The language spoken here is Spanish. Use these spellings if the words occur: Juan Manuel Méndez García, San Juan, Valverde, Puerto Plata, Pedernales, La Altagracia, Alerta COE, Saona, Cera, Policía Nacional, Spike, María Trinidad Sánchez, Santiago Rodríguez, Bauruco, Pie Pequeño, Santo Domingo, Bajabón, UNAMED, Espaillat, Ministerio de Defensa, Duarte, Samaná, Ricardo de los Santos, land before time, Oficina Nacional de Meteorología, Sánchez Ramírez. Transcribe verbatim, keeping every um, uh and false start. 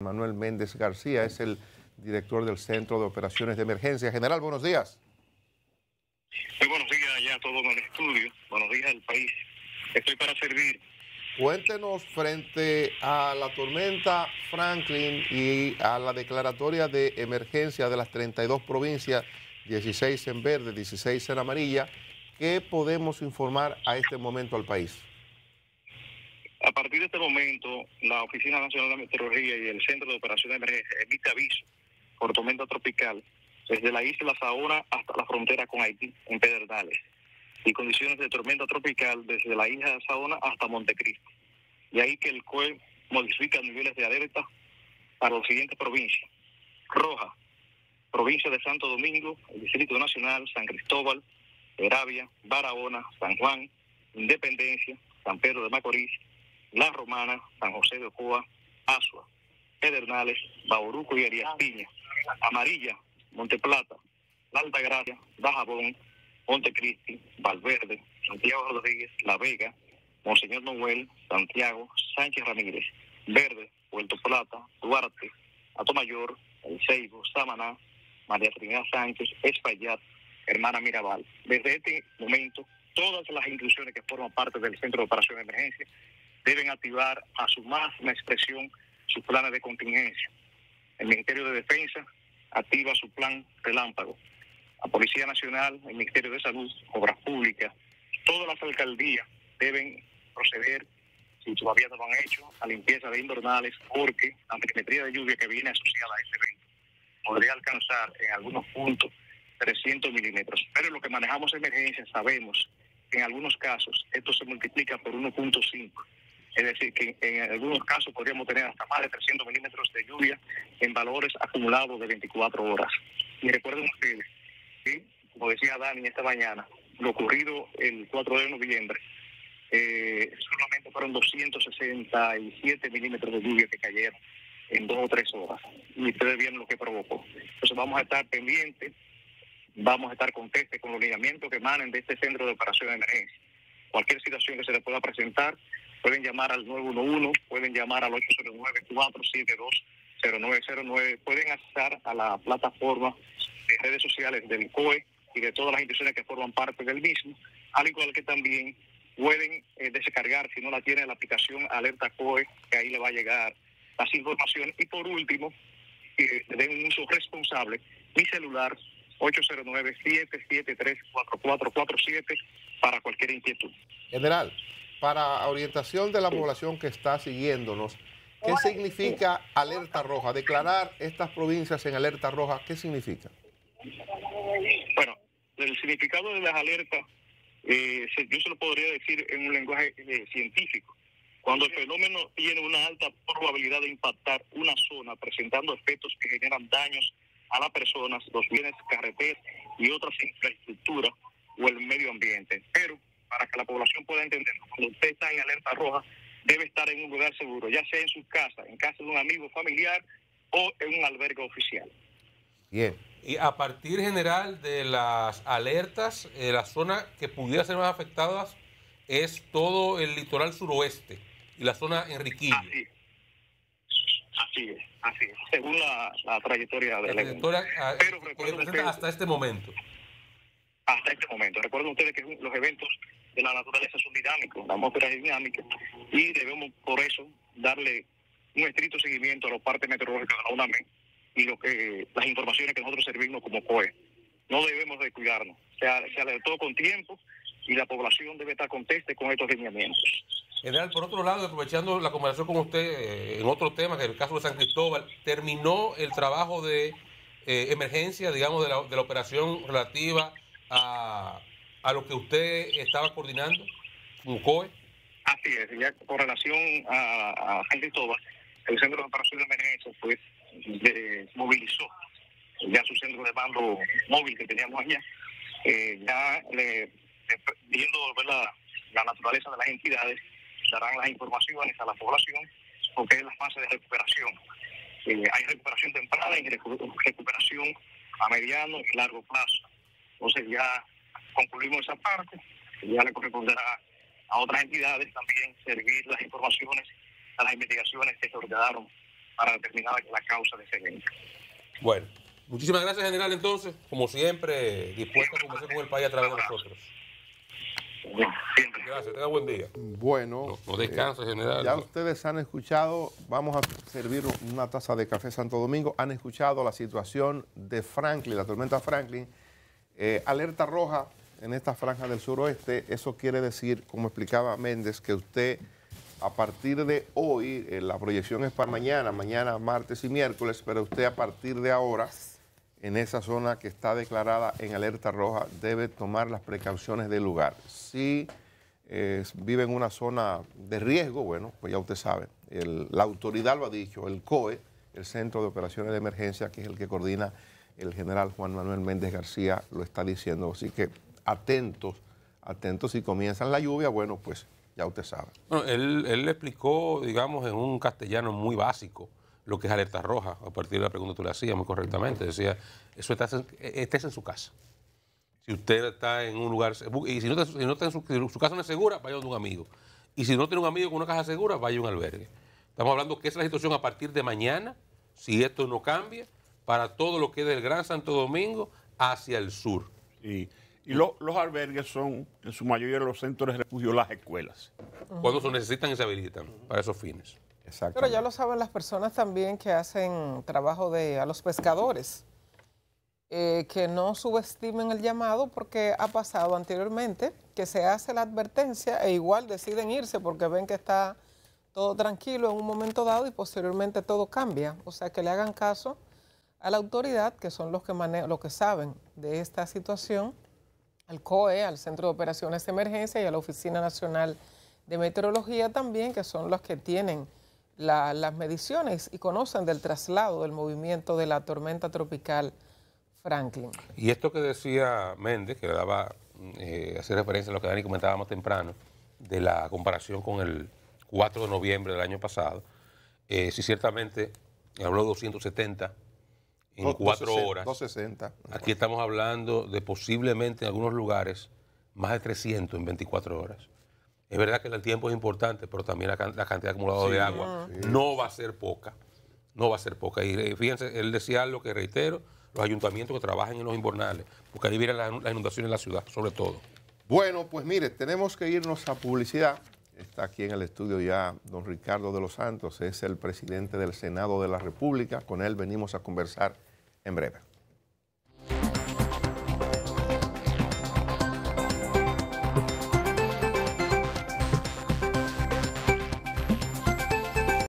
Manuel Méndez García es el director del Centro de Operaciones de Emergencia. General, buenos días. Muy buenos días allá a todos en el estudio. Buenos días al país. Estoy para servir. Cuéntenos frente a la tormenta Franklin y a la declaratoria de emergencia de las treinta y dos provincias, dieciséis en verde, dieciséis en amarilla, ¿qué podemos informar a este momento al país? A partir de este momento, la Oficina Nacional de Meteorología y el Centro de Operaciones de Emergencia emite aviso por tormenta tropical desde la isla Saona hasta la frontera con Haití, en Pedernales, y condiciones de tormenta tropical desde la isla Saona hasta Montecristi. De ahí que el C O E modifica niveles de alerta para las siguientes provincias. Roja, provincia de Santo Domingo, el Distrito Nacional, San Cristóbal, Heravia, Barahona, San Juan, Independencia, San Pedro de Macorís, La Romana, San José de Ocoa, Azua, Pedernales, Bauruco y Arias Piña. Amarilla, Monteplata, La Altagracia, Bajabón, Montecristi, Valverde, Santiago Rodríguez, La Vega, Monseñor Noel, Santiago, Sánchez Ramírez. Verde, Puerto Plata, Duarte, Atomayor, El Seibo, Samaná, María Trinidad Sánchez, Espaillat, Hermana Mirabal. Desde este momento, todas las instituciones que forman parte del Centro de Operación de Emergencia deben activar a su máxima expresión sus planes de contingencia. El Ministerio de Defensa activa su plan relámpago. La Policía Nacional, el Ministerio de Salud, Obras Públicas, todas las alcaldías deben proceder, si todavía no lo han hecho, a limpieza de invernales, porque la perimetría de lluvia que viene asociada a este evento podría alcanzar en algunos puntos trescientos milímetros. Pero lo que manejamos en emergencia sabemos que en algunos casos esto se multiplica por uno punto cinco. Es decir, que en algunos casos podríamos tener hasta más de trescientos milímetros de lluvia en valores acumulados de veinticuatro horas. Y recuerden ustedes, ¿sí?, como decía Dani esta mañana, lo ocurrido el cuatro de noviembre, eh, solamente fueron doscientos sesenta y siete milímetros de lluvia que cayeron en dos o tres horas. Y ustedes vieron lo que provocó. Entonces vamos a estar pendientes, vamos a estar contestes con los lineamientos que emanen de este Centro de Operación de Emergencia. Cualquier situación que se les pueda presentar, pueden llamar al nueve uno uno, pueden llamar al ocho cero nueve, cuatro siete dos, cero nueve cero nueve, pueden accesar a la plataforma de redes sociales del C O E y de todas las instituciones que forman parte del mismo, al igual que también pueden eh, descargar, si no la tienen, la aplicación Alerta C O E, que ahí le va a llegar las informaciones. Y por último, eh, den un uso responsable, mi celular ocho cero nueve, siete siete tres, cuatro cuatro cuatro siete para cualquier inquietud. General, para orientación de la población que está siguiéndonos, ¿qué significa alerta roja? Declarar estas provincias en alerta roja, ¿qué significa? Bueno, el significado de las alertas, eh, yo se lo podría decir en un lenguaje eh, científico. Cuando el fenómeno tiene una alta probabilidad de impactar una zona, presentando efectos que generan daños a las personas, los bienes, carreteras y otras infraestructuras o el medio ambiente. Pero para que la población pueda entenderlo, cuando usted está en alerta roja, debe estar en un lugar seguro, ya sea en su casa, en casa de un amigo familiar o en un albergue oficial. Bien. Y a partir, general, de las alertas, eh, la zona que pudiera ser más afectada es todo el litoral suroeste y la zona Enriquillo. Así es. Así es, así es. Según la, la trayectoria de la trayectoria a, Pero recuerden ustedes, hasta este momento. Hasta este momento. Recuerden ustedes que los eventos de la naturaleza son dinámicos, la atmósfera es dinámica, y debemos por eso darle un estricto seguimiento a los partes meteorológicos de la UNAMED y lo que, las informaciones que nosotros servimos como C O E. No debemos descuidarnos. O sea, se alertó con tiempo y la población debe estar conteste con estos lineamientos. General, por otro lado, aprovechando la conversación con usted eh, en otro tema, que es el caso de San Cristóbal, terminó el trabajo de eh, emergencia, digamos, de la, de la operación relativa a, a lo que usted estaba coordinando, C O E. Así es, ya con relación a, a San Cristóbal, el Centro de Operación de Emergencia pues de, movilizó ya su centro de mando móvil que teníamos allá, eh, ya le, viendo la, la naturaleza de las entidades, darán las informaciones a la población, porque es la fase de recuperación. Eh, hay recuperación temprana y recuperación a mediano y largo plazo. Entonces ya concluimos esa parte, ya le corresponderá a otras entidades también servir las informaciones a las investigaciones que se ordenaron para determinar la causa de ese evento. Bueno, muchísimas gracias, general, entonces, como siempre, dispuesto a conversar con el país a través de nosotros. Gracias, tenga buen día. Bueno, no, no descanses, eh, general. Ya no. Ustedes han escuchado, vamos a servir una taza de café Santo Domingo, han escuchado la situación de Franklin, la tormenta Franklin, eh, alerta roja en esta franja del suroeste. Eso quiere decir, como explicaba Méndez, que usted a partir de hoy, eh, la proyección es para mañana, mañana martes y miércoles, pero usted a partir de ahora, en esa zona que está declarada en alerta roja, debe tomar las precauciones del lugar. Si eh, vive en una zona de riesgo, bueno, pues ya usted sabe, el, la autoridad lo ha dicho, el C O E, el Centro de Operaciones de Emergencia, que es el que coordina el general Juan Manuel Méndez García, lo está diciendo. Así que atentos, atentos, si comienzan la lluvia, bueno, pues ya usted sabe. Bueno, él, él le explicó, digamos, en un castellano muy básico, lo que es alerta roja, a partir de la pregunta que tú le hacías muy correctamente. Decía, eso está en, estés en su casa. Si usted está en un lugar, y si no, si no está en su, si su casa no es segura, vaya a un amigo. Y si no tiene un amigo con una casa segura, vaya a un albergue. Estamos hablando que esa es la situación a partir de mañana, si esto no cambia, para todo lo que es del Gran Santo Domingo hacia el sur. Sí. Y lo, los albergues son, en su mayoría, los centros de refugio, las escuelas. Uh-huh. Cuando se necesitan y se habilitan para esos fines. Pero ya lo saben las personas también que hacen trabajo de a los pescadores, eh, que no subestimen el llamado, porque ha pasado anteriormente que se hace la advertencia e igual deciden irse porque ven que está todo tranquilo en un momento dado y posteriormente todo cambia. O sea, que le hagan caso a la autoridad, que son los que, los que saben de esta situación, al C O E, al Centro de Operaciones de Emergencia y a la Oficina Nacional de Meteorología también, que son los que tienen La, las mediciones y conocen del traslado del movimiento de la tormenta tropical Franklin. Y esto que decía Méndez, que le daba, eh, hace referencia a lo que Dani comentaba más temprano, de la comparación con el cuatro de noviembre del año pasado, eh, si ciertamente habló de doscientos setenta en Do, cuatro horas, doscientos sesenta. Aquí estamos hablando de posiblemente en algunos lugares más de trescientos en veinticuatro horas. Es verdad que el tiempo es importante, pero también la, la cantidad acumulada sí, de agua sí. no va a ser poca. No va a ser poca. Y fíjense, él decía algo que reitero, los ayuntamientos que trabajan en los invernales, porque ahí vienen las inundaciones en la ciudad, sobre todo. Bueno, pues mire, tenemos que irnos a publicidad. Está aquí en el estudio ya don Ricardo de los Santos, es el presidente del Senado de la República. Con él venimos a conversar en breve.